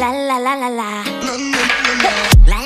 la la la la la.